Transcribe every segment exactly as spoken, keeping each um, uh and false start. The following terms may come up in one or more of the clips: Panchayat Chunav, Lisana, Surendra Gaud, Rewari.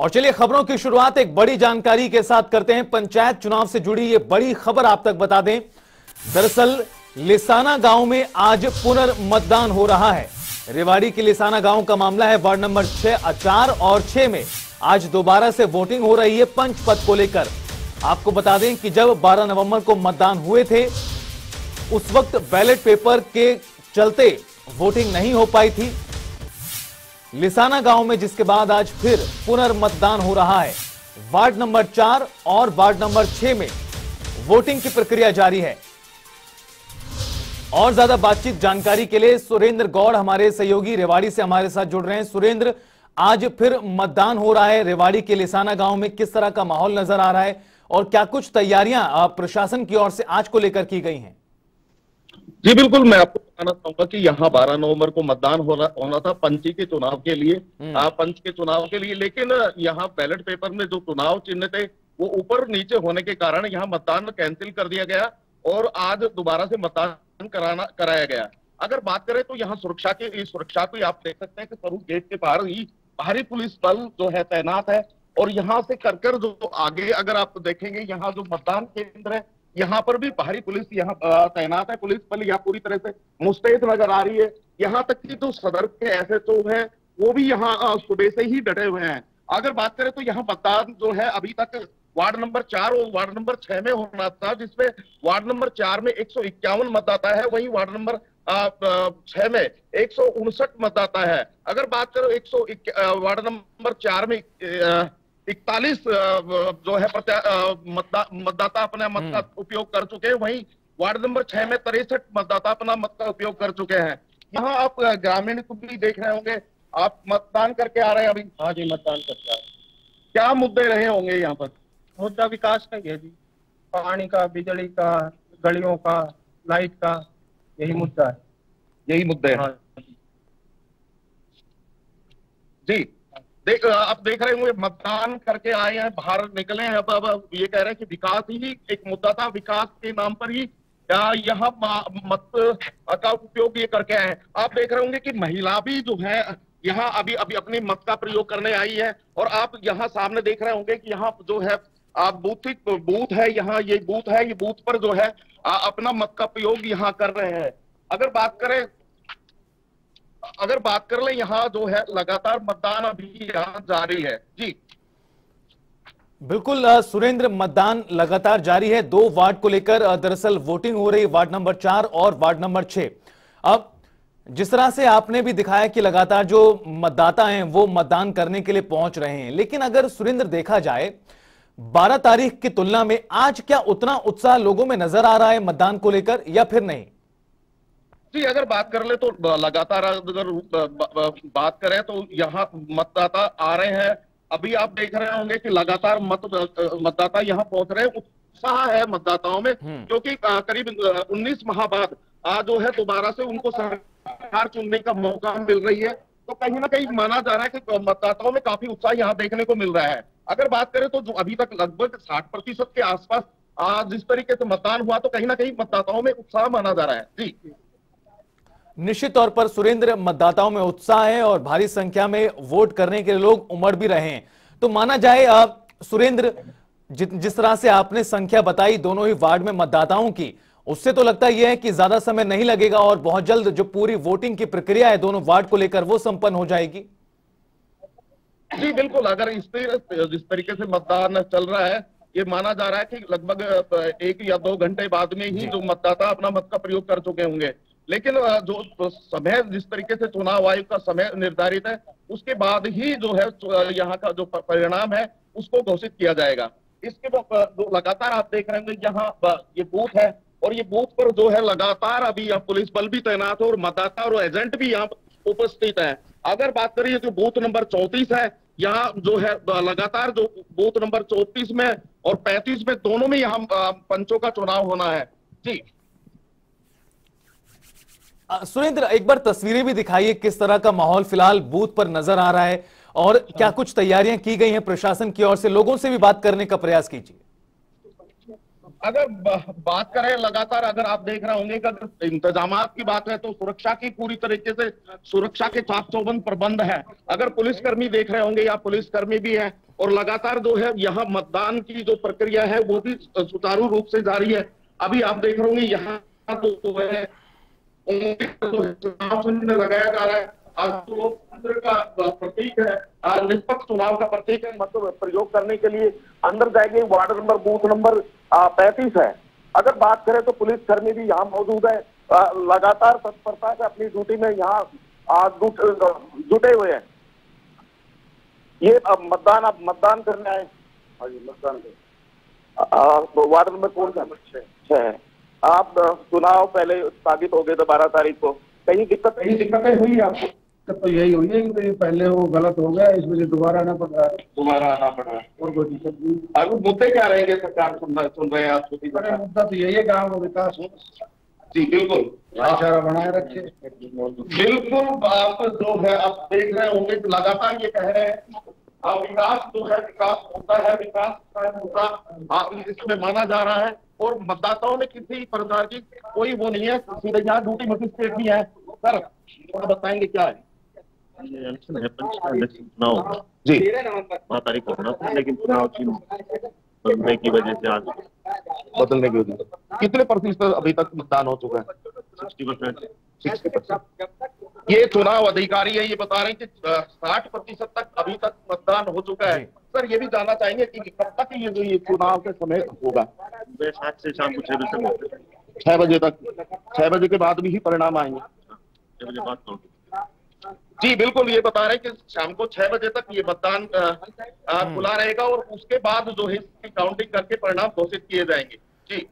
और चलिए खबरों की शुरुआत एक बड़ी जानकारी के साथ करते हैं। पंचायत चुनाव से जुड़ी ये बड़ी खबर आप तक बता दें। दरअसल लिसाना गांव में आज पुनर्मतदान हो रहा है। रेवाड़ी के लिसाना गांव का मामला है। वार्ड नंबर छह, चार और छह में आज दोबारा से वोटिंग हो रही है पंच पद को लेकर। आपको बता दें कि जब बारह नवंबर को मतदान हुए थे उस वक्त बैलेट पेपर के चलते वोटिंग नहीं हो पाई थी लिसाना गांव में, जिसके बाद आज फिर पुनर्मतदान हो रहा है। वार्ड नंबर चार और वार्ड नंबर छह में वोटिंग की प्रक्रिया जारी है। और ज्यादा बातचीत जानकारी के लिए सुरेंद्र गौड़ हमारे सहयोगी रेवाड़ी से हमारे साथ जुड़ रहे हैं। सुरेंद्र, आज फिर मतदान हो रहा है रेवाड़ी के लिसाना गांव में, किस तरह का माहौल नजर आ रहा है और क्या कुछ तैयारियां प्रशासन की ओर से आज को लेकर की गई हैं? जी बिल्कुल, मैं आपको बताना चाहूंगा कि यहाँ बारह नवंबर को मतदान होना होना था पंची के चुनाव के लिए, आ, पंच के चुनाव के लिए, लेकिन यहाँ बैलेट पेपर में जो चुनाव चिन्ह थे वो ऊपर नीचे होने के कारण यहाँ मतदान कैंसिल कर दिया गया और आज दोबारा से मतदान कराना कराया गया। अगर बात करें तो यहाँ सुरक्षा की सुरक्षा को आप देख सकते हैं कि सरू गेट के बाहर ही बाहरी पुलिस बल जो है तैनात है और यहाँ से कर कर जो आगे अगर आप देखेंगे यहाँ जो मतदान केंद्र है यहाँ पर भी बाहरी पुलिस यहाँ तैनात है। पुलिस बल यहाँ पूरी तरह से मुस्तैद नजर आ रही है। यहाँ तक कि जो सदर के एस एच ओ है वो भी यहाँ सुबह से ही डटे हुए हैं। अगर बात करें तो यहाँ मतदान जो है अभी तक वार्ड नंबर चार और वार्ड नंबर छह में होना था, जिसमें वार्ड नंबर चार में एक सौ इक्यावन मतदाता है, वही वार्ड नंबर छह में एक सौ उनसठ मतदाता है। अगर बात करो एक सौ वार्ड नंबर चार में इकतालीस जो है मतदाता अपना मत का उपयोग कर चुके हैं, वहीं वार्ड नंबर छह में तिरसठ मतदाता अपना मत का उपयोग कर चुके हैं। यहाँ आप ग्रामीण को भी देख रहे होंगे, आप मतदान करके आ रहे हैं अभी? हाँ जी, मतदान करके आ रहे हैं। क्या मुद्दे रहे होंगे यहाँ पर? मुद्दा विकास का ही है जी, पानी का, बिजली का, गलियों का, लाइट का, यही मुद्दा है। यही मुद्दे हैं जी। देख आप देख रहे होंगे मतदान करके आए हैं, बाहर निकले हैं, अब अब ये कह रहे हैं कि विकास ही एक मुद्दा था, विकास के नाम पर ही यहाँ मत का उपयोग ये करके आए हैं। आप देख रहे होंगे कि महिला भी जो है यहाँ अभी अभी अपने मत का प्रयोग करने आई है। और आप यहाँ सामने देख रहे होंगे कि यहाँ जो है आप बूथ बूथ है, यहाँ ये बूथ है, ये बूथ पर जो है आ, अपना मत का प्रयोग यहाँ कर रहे हैं। अगर बात करें अगर बात कर ले यहाँ जो है लगातार मतदान अभी यहाँ जारी है। जी बिल्कुल सुरेंद्र, मतदान लगातार जारी है। दो वार्ड को लेकर दरअसल वोटिंग हो रही, वार्ड नंबर चार और वार्ड नंबर छह। अब जिस तरह से आपने भी दिखाया कि लगातार जो मतदाता हैं वो मतदान करने के लिए पहुंच रहे हैं, लेकिन अगर सुरेंद्र देखा जाए बारह तारीख की तुलना में आज क्या उतना उत्साह लोगों में नजर आ रहा है मतदान को लेकर या फिर नहीं? जी अगर बात कर ले तो लगातार अगर बात करें तो यहाँ मतदाता आ रहे हैं। अभी आप देख रहे होंगे कि लगातार मत मतदाता यहाँ पहुंच रहे हैं। उत्साह है मतदाताओं में, क्योंकि करीब उन्नीस माह बाद आज जो है दोबारा से उनको सरकार चुनने का मौका मिल रही है, तो कहीं ना कहीं माना जा रहा है कि मतदाताओं में काफी उत्साह यहाँ देखने को मिल रहा है। अगर बात करें तो जो अभी तक लगभग साठ प्रतिशत के आसपास आज जिस तरीके से मतदान हुआ, तो कहीं ना कहीं मतदाताओं में उत्साह माना जा रहा है। जी निश्चित तौर पर सुरेंद्र, मतदाताओं में उत्साह है और भारी संख्या में वोट करने के लोग उमड़ भी रहे हैं। तो माना जाए आप सुरेंद्र, जि, जिस तरह से आपने संख्या बताई दोनों ही वार्ड में मतदाताओं की, उससे तो लगता यह है कि ज्यादा समय नहीं लगेगा और बहुत जल्द जो पूरी वोटिंग की प्रक्रिया है दोनों वार्ड को लेकर वो संपन्न हो जाएगी। जी बिल्कुल, अगर इस जिस तरीके से मतदान चल रहा है ये माना जा रहा है कि लगभग एक या दो घंटे बाद में ही जो मतदाता अपना मत का प्रयोग कर चुके होंगे, लेकिन जो समय जिस तरीके से चुनाव आयोग का समय निर्धारित है उसके बाद ही जो है यहाँ का जो परिणाम है उसको घोषित किया जाएगा। इसके जो लगातार आप देख रहे हैं यहाँ ये बूथ है और ये बूथ पर जो है लगातार अभी यहाँ पुलिस बल भी तैनात है और मतदाता और एजेंट भी यहाँ उपस्थित है। अगर बात करिए तो बूथ नंबर चौंतीस है, यहाँ जो है लगातार जो बूथ नंबर चौंतीस में और पैंतीस में दोनों में यहाँ पंचों का चुनाव होना है। जी सुरेंद्र, एक बार तस्वीरें भी दिखाइए, किस तरह का माहौल फिलहाल बूथ पर नजर आ रहा है और क्या कुछ तैयारियां की गई हैं प्रशासन की ओर से, लोगों से भी बात करने का प्रयास कीजिए। अगर बात करें लगातार, अगर आप देख रहे होंगे कि इंतजाम की बात है तो सुरक्षा की पूरी तरीके से सुरक्षा के चाक चौबंद प्रबंध है। अगर पुलिसकर्मी देख रहे होंगे या पुलिसकर्मी भी हैं और लगातार जो है यहाँ मतदान की जो प्रक्रिया है वो भी सुचारू रूप से जारी है। अभी आप देख रहे होंगे यहाँ तो है लगाया जा रहा है। लोकतंत्र का प्रतीक है, निष्पक्ष चुनाव का प्रतीक है। मतलब प्रयोग करने के लिए अंदर जाएंगे। वार्ड नंबर बूथ नंबर पैंतीस है। अगर बात करें तो पुलिसकर्मी भी यहाँ मौजूद है, आ, लगातार तत्परता से अपनी ड्यूटी में यहाँ जुटे हुए हैं। ये अब मतदान अब मतदान करने आए। हाँ जी, मतदान कर वार्ड नंबर कौन सा? छह। आप चुनाव पहले स्थगित हो गए थे बारह तारीख को, कहीं दिक्कत कहीं दिक्कतें हुई आपको? दिक्कत तो यही हुई है कि पहले वो गलत हो गया, इस वजह दोबारा आना पड़ रहा है दोबारा आना पड़ रहा है और कोई दिक्कत नहीं। अब मुद्दे क्या रहेंगे सरकार सुन रहे हैं आप? मुद्दा तो यही है, गाँव का विकास हो जी, बिल्कुल भाईचारा बनाए रखे। बिल्कुल आप जो है आप देख रहे होंगे लगातार ये कह रहे हैं विकास जो है विकास होता है, विकास का मुद्दा इसमें माना जा रहा है और मतदाताओं में किसी प्रकार की कोई वो नहीं है। सीधे यहाँ ड्यूटी मजिस्ट्रेट भी है सर, आप बताएंगे क्या है? इलेक्शन है पंच चुनाव जी बारह तारीख को होना था, लेकिन चुनाव चिन्ह बदलने की वजह से आज बदलने की वजह से कितने प्रतिशत अभी तक मतदान हो चुका है? Sixty percent. ये चुनाव अधिकारी है, ये बता रहे हैं कि साठ प्रतिशत तक अभी तक मतदान हो चुका है। सर ये भी जानना चाहेंगे कि कब तक ये जो ये चुनाव के समय होगा? सात से शाम को छह बजे तक, छह बजे तक छह बजे के बाद भी ही परिणाम आएंगे छह बजे बाद जी। बिल्कुल ये बता रहे हैं कि शाम को छह बजे तक ये मतदान खुला रहेगा और उसके बाद जो है काउंटिंग करके परिणाम घोषित किए जाएंगे जी।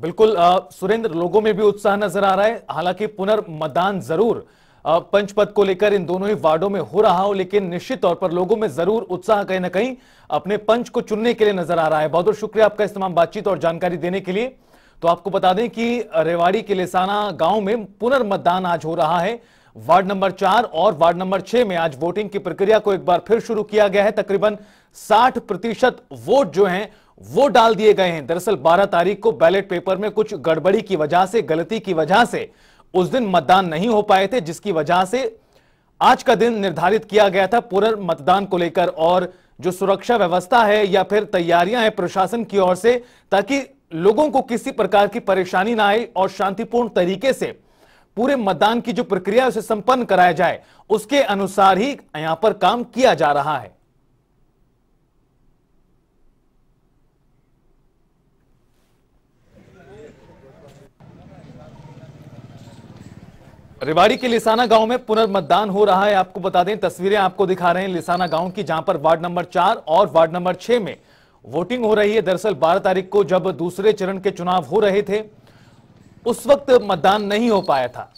बिल्कुल सुरेंद्र, लोगों में भी उत्साह नजर आ रहा है। हालांकि पुनर्मतदान जरूर पंचपद को लेकर इन दोनों ही वार्डों में हो रहा हो, लेकिन निश्चित तौर पर लोगों में जरूर उत्साह कहीं ना कहीं अपने पंच को चुनने के लिए नजर आ रहा है। बहुत बहुत शुक्रिया आपका इस तमाम बातचीत और जानकारी देने के लिए। तो आपको बता दें कि रेवाड़ी के लिसाना गांव में पुनर्मतदान आज हो रहा है। वार्ड नंबर चार और वार्ड नंबर छह में आज वोटिंग की प्रक्रिया को एक बार फिर शुरू किया गया है। तकरीबन साठ प्रतिशत वोट जो है वो डाल दिए गए हैं। दरअसल बारह तारीख को बैलेट पेपर में कुछ गड़बड़ी की वजह से, गलती की वजह से उस दिन मतदान नहीं हो पाए थे, जिसकी वजह से आज का दिन निर्धारित किया गया था पुनर्मतदान को लेकर। और जो सुरक्षा व्यवस्था है या फिर तैयारियां हैं प्रशासन की ओर से, ताकि लोगों को किसी प्रकार की परेशानी ना आए और शांतिपूर्ण तरीके से पूरे मतदान की जो प्रक्रिया उसे संपन्न कराया जाए, उसके अनुसार ही यहां पर काम किया जा रहा है। रेवाड़ी के लिसाना गांव में पुनर्मतदान हो रहा है। आपको बता दें, तस्वीरें आपको दिखा रहे हैं लिसाना गांव की, जहां पर वार्ड नंबर चार और वार्ड नंबर छह में वोटिंग हो रही है। दरअसल बारह तारीख को जब दूसरे चरण के चुनाव हो रहे थे, उस वक्त मतदान नहीं हो पाया था।